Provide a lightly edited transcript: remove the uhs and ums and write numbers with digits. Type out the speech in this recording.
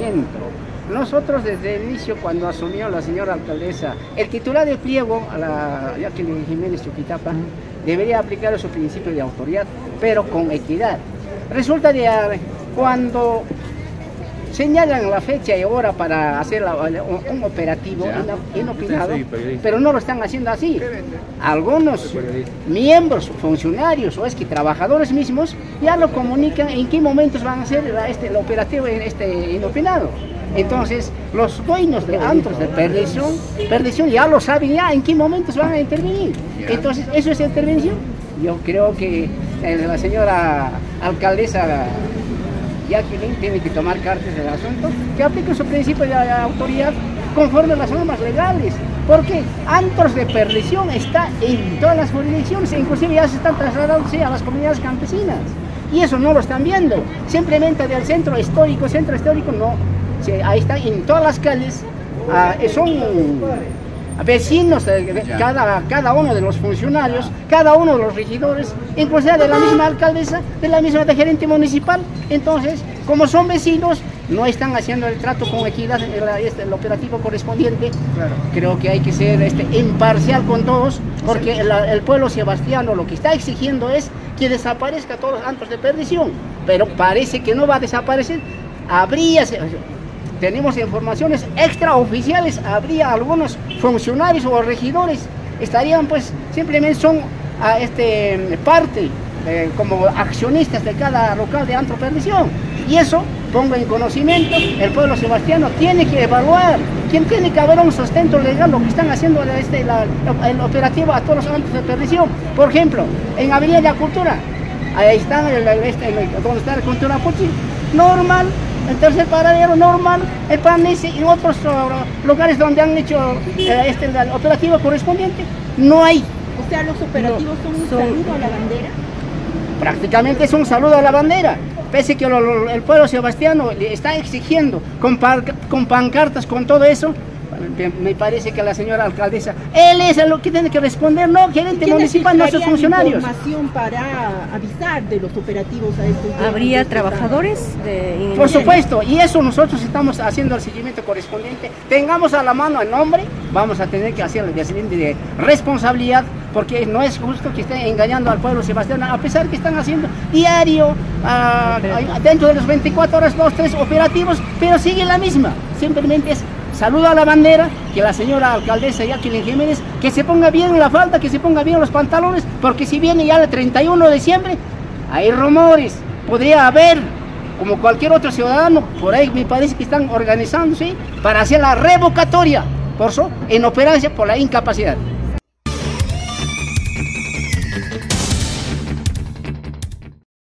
crecimiento. Nosotros desde el inicio, cuando asumió la señora alcaldesa, el titular del pliego, a la Jacqueline Jiménez Chuquitapa, debería aplicar su principio de autoridad, pero con equidad. Resulta que cuando señalan la fecha y hora para hacer un operativo inopinado, pero no lo están haciendo así. Algunos miembros, funcionarios o trabajadores mismos ya lo comunican en qué momentos van a hacer el operativo inopinado. Entonces, los dueños de antros de perdición ya lo saben ya en qué momentos van a intervenir. Entonces, ¿eso es intervención? Yo creo que la señora alcaldesa Jacqueline tiene que tomar cartas en el asunto, que aplique su principio de autoridad conforme a las normas legales, porque antros de perdición está en todas las jurisdicciones, inclusive ya se están trasladándose a las comunidades campesinas, y eso no lo están viendo, simplemente del centro histórico no. Ahí están en todas las calles, son vecinos de cada uno de los funcionarios, cada uno de los regidores, inclusive de la misma alcaldesa, de la misma gerente municipal. Entonces, como son vecinos, no están haciendo el trato con equidad en el operativo correspondiente. Claro. Creo que hay que ser imparcial con todos, porque el pueblo sebastiano lo que está exigiendo es que desaparezca todos los antros de perdición, pero parece que no va a desaparecer. Tenemos informaciones extraoficiales, habría algunos funcionarios o regidores, estarían pues, simplemente son parte, como accionistas de cada local de antro perdición. Y eso, pongo en conocimiento, el pueblo sebastiano tiene que evaluar, quien tiene que haber un sustento legal lo que están haciendo el operativo a todos los antros de perdición. Por ejemplo, en Avenida la Cultura, ahí están, donde está la Cultura Putsi, normal. El tercer paradero normal, el PANES y otros lugares donde han hecho el operativo correspondiente, no hay. O sea, los operativos son un saludo a la bandera. Prácticamente es un saludo a la bandera, pese que el pueblo sebastiano le está exigiendo con pancartas, con todo eso. Me parece que la señora alcaldesa, él es lo que tiene que responder, no gerente municipal, no sus funcionarios. Información para avisar de los operativos a estos. ¿Habría trabajadores? Por supuesto, y eso nosotros estamos haciendo el seguimiento correspondiente. Tengamos a la mano el nombre, vamos a tener que hacer el descendiente de responsabilidad, porque no es justo que estén engañando al pueblo sebastiano, a pesar que están haciendo diario, dentro de las 24 horas, 2, 3 operativos, pero sigue la misma, simplemente es saludo a la bandera, que la señora alcaldesa Jacqueline Jiménez, que se ponga bien la falda, que se ponga bien los pantalones, porque si viene ya el 31 de diciembre, hay rumores, podría haber, como cualquier otro ciudadano, por ahí me parece que están organizándose para hacer la revocatoria, en operancia por la incapacidad.